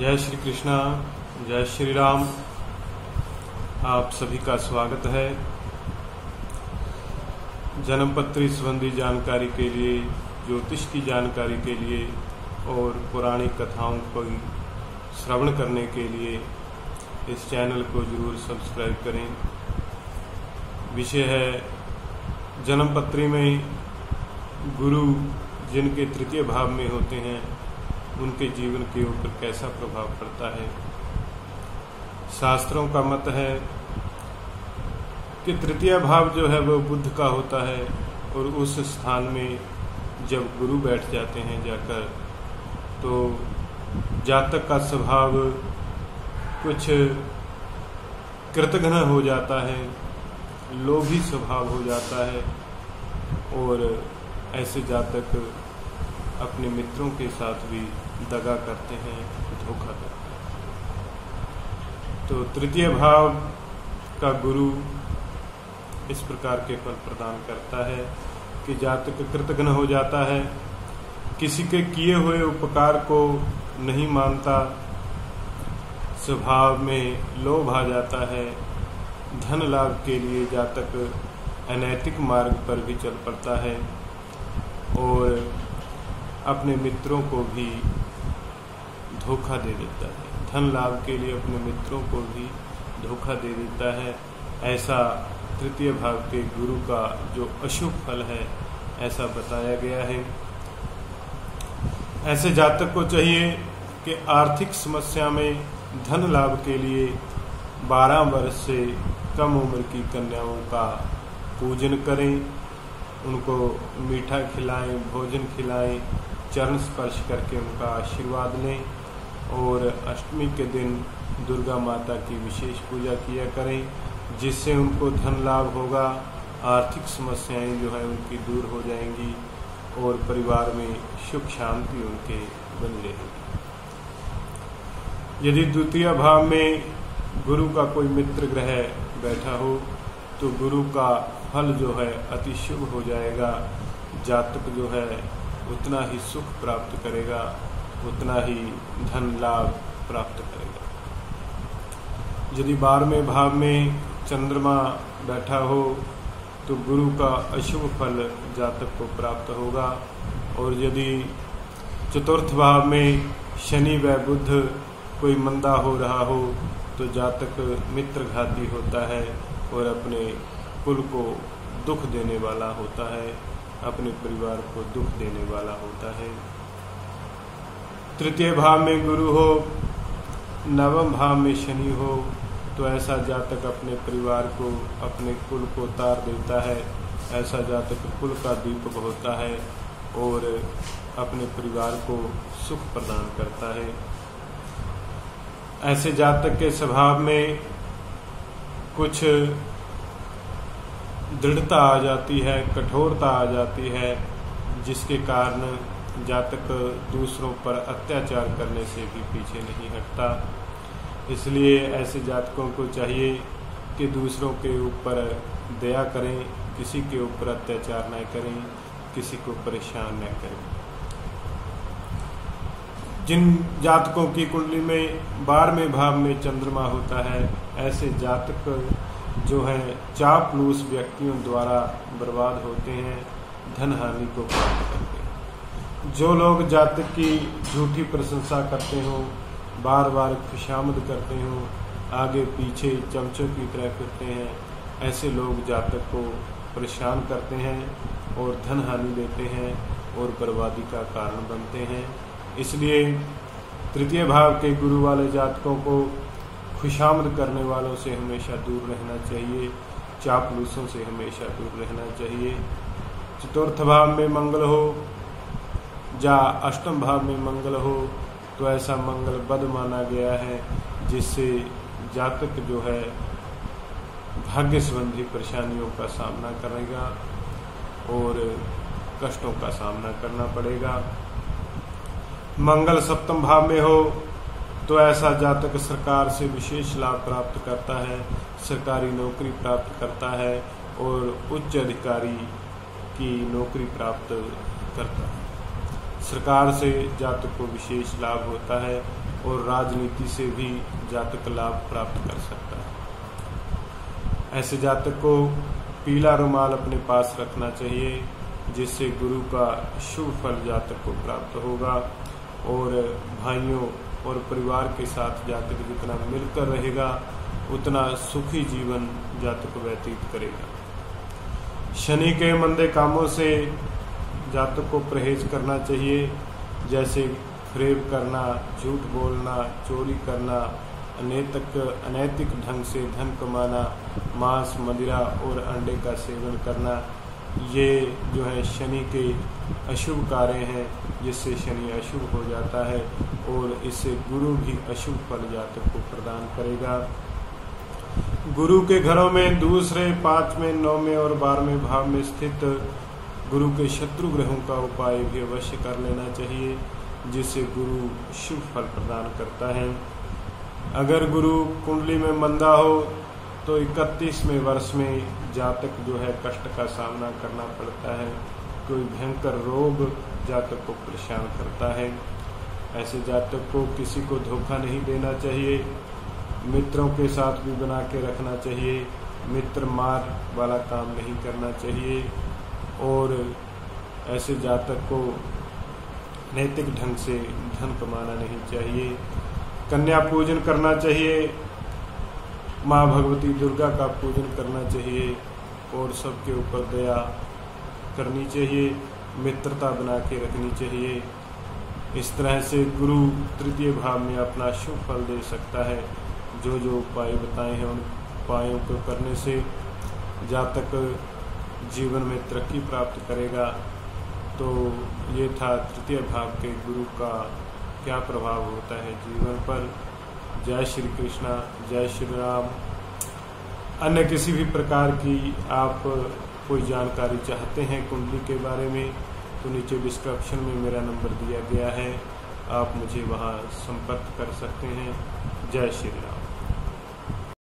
जय श्री कृष्णा, जय श्री राम। आप सभी का स्वागत है। जन्मपत्री संबंधी जानकारी के लिए, ज्योतिष की जानकारी के लिए और पौराणिक कथाओं को श्रवण करने के लिए इस चैनल को जरूर सब्सक्राइब करें। विषय है जन्मपत्री में गुरु जिनके तृतीय भाव में होते हैं उनके जीवन के ऊपर कैसा प्रभाव पड़ता है। शास्त्रों का मत है कि तृतीय भाव जो है वो बुध का होता है और उस स्थान में जब गुरु बैठ जाते हैं जाकर, तो जातक का स्वभाव कुछ कृतघ्न हो जाता है, लोभी स्वभाव हो जाता है और ऐसे जातक अपने मित्रों के साथ भी दगा करते हैं, धोखा देते हैं। तो तृतीय भाव का गुरु इस प्रकार के फल प्रदान करता है कि जातक कृतघ्न हो जाता है, किसी के किए हुए उपकार को नहीं मानता, स्वभाव में लोभ आ जाता है, धन लाभ के लिए जातक अनैतिक मार्ग पर भी चल पड़ता है और अपने मित्रों को भी धोखा दे देता है, धन लाभ के लिए अपने मित्रों को भी धोखा दे देता है। ऐसा तृतीय भाव के गुरु का जो अशुभ फल है ऐसा बताया गया है। ऐसे जातक को चाहिए कि आर्थिक समस्या में धन लाभ के लिए 12 वर्ष से कम उम्र की कन्याओं का पूजन करें, उनको मीठा खिलाएं, भोजन खिलाएं, चरण स्पर्श करके उनका आशीर्वाद लें और अष्टमी के दिन दुर्गा माता की विशेष पूजा किया करें, जिससे उनको धन लाभ होगा, आर्थिक समस्याएं जो है उनकी दूर हो जाएंगी और परिवार में सुख शांति उनके बनी रहेगी। यदि द्वितीय भाव में गुरु का कोई मित्र ग्रह बैठा हो तो गुरु का फल जो है अति शुभ हो जाएगा, जातक जो है उतना ही सुख प्राप्त करेगा, उतना ही धन लाभ प्राप्त करेगा। यदि 12वें भाव में चंद्रमा बैठा हो तो गुरु का अशुभ फल जातक को प्राप्त होगा और यदि चतुर्थ भाव में शनि व बुध कोई मंदा हो रहा हो तो जातक मित्रघाती होता है और अपने कुल को दुख देने वाला होता है, अपने परिवार को दुख देने वाला होता है। तृतीय भाव में गुरु हो, नवम भाव में शनि हो तो ऐसा जातक अपने परिवार को, अपने कुल को तार देता है, ऐसा जातक कुल का दीपक होता है और अपने परिवार को सुख प्रदान करता है। ऐसे जातक के स्वभाव में कुछ दृढ़ता आ जाती है, कठोरता आ जाती है, जिसके कारण जातक दूसरों पर अत्याचार करने से भी पीछे नहीं हटता। इसलिए ऐसे जातकों को चाहिए कि दूसरों के ऊपर दया करें, किसी के ऊपर अत्याचार न करें, किसी को परेशान न करें। जिन जातकों की कुंडली में 12वें भाव में चंद्रमा होता है ऐसे जातक जो है चापलूस व्यक्तियों द्वारा बर्बाद होते हैं, धन हानि को प्राप्त करते हैं। जो लोग जातक की झूठी प्रशंसा करते हो, बार बार खुशामद करते हो, आगे पीछे चमचों की तरह फिरते हैं, ऐसे लोग जातक को परेशान करते हैं और धन हानि देते हैं और बर्बादी का कारण बनते हैं। इसलिए तृतीय भाव के गुरु वाले जातकों को खुशामद करने वालों से हमेशा दूर रहना चाहिए, चापलूसों से हमेशा दूर रहना चाहिए। चतुर्थ भाव में मंगल हो या अष्टम भाव में मंगल हो तो ऐसा मंगल बद माना गया है, जिससे जातक जो है भाग्य संबंधी परेशानियों का सामना करेगा और कष्टों का सामना करना पड़ेगा। मंगल सप्तम भाव में हो तो ऐसा जातक सरकार से विशेष लाभ प्राप्त करता है, सरकारी नौकरी प्राप्त करता है और उच्च अधिकारी की नौकरी प्राप्त करता है, सरकार से जातक को विशेष लाभ होता है। और राजनीति से भी जातक लाभ प्राप्त कर सकता है। ऐसे जातक को पीला रुमाल अपने पास रखना चाहिए, जिससे गुरु का शुभ फल जातक को प्राप्त होगा। और भाइयों और परिवार के साथ जातक जितना मिलकर रहेगा उतना सुखी जीवन जातक व्यतीत करेगा। शनि के मंदे कामों से जातक को परहेज करना चाहिए, जैसे फ्रेब करना, झूठ बोलना, चोरी करना, अनैतिक ढंग से धन कमाना, मांस मदिरा और अंडे का सेवन करना। ये जो है शनि के अशुभ कार्य हैं, जिससे शनि अशुभ हो जाता है और इससे गुरु भी अशुभ फल जातक को प्रदान करेगा। गुरु के घरों में दूसरे, पांचवें, नौवें और बारहवें भाव में स्थित गुरु के शत्रु ग्रहों का उपाय भी अवश्य कर लेना चाहिए, जिससे गुरु शुभ फल प्रदान करता है। अगर गुरु कुंडली में मंदा हो तो 31वें वर्ष में जातक जो है कष्ट का सामना करना पड़ता है। कोई भयंकर रोग जातक को परेशान करता है। ऐसे जातक को किसी को धोखा नहीं देना चाहिए। मित्रों के साथ भी बना के रखना चाहिए। मित्र मार वाला काम नहीं करना चाहिए और ऐसे जातक को नैतिक ढंग से धन कमाना नहीं चाहिए। कन्या पूजन करना चाहिए, माँ भगवती दुर्गा का पूजन करना चाहिए और सबके ऊपर दया करनी चाहिए, मित्रता बना के रखनी चाहिए। इस तरह से गुरु तृतीय भाव में अपना शुभ फल दे सकता है। जो उपाय बताए हैं उन उपायों को करने से जातक जीवन में तरक्की प्राप्त करेगा। तो ये था तृतीय भाव के गुरु का क्या प्रभाव होता है जीवन पर। जय श्री कृष्णा, जय श्री राम। अन्य किसी भी प्रकार की आप कोई जानकारी चाहते हैं कुंडली के बारे में तो नीचे डिस्क्रिप्शन में मेरा नंबर दिया गया है, आप मुझे वहाँ संपर्क कर सकते हैं। जय श्री राम।